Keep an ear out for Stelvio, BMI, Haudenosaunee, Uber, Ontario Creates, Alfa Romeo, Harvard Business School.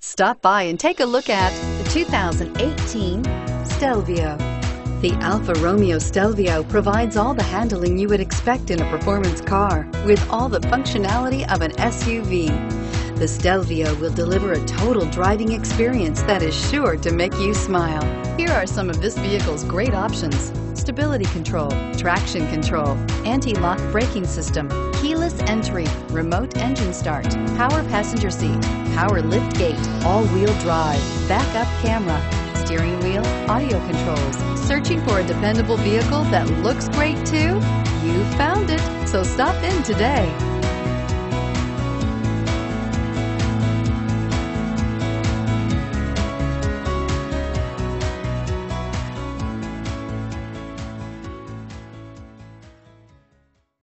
Stop by and take a look at the 2018 Stelvio. The Alfa Romeo Stelvio provides all the handling you would expect in a performance car with all the functionality of an SUV. The Stelvio will deliver a total driving experience that is sure to make you smile. Here are some of this vehicle's great options: stability control, traction control, anti-lock braking system, keyless entry, remote engine start, power passenger seat, power lift gate, all-wheel drive, backup camera, steering wheel audio controls. Searching for a dependable vehicle that looks great too? You found it, so stop in today.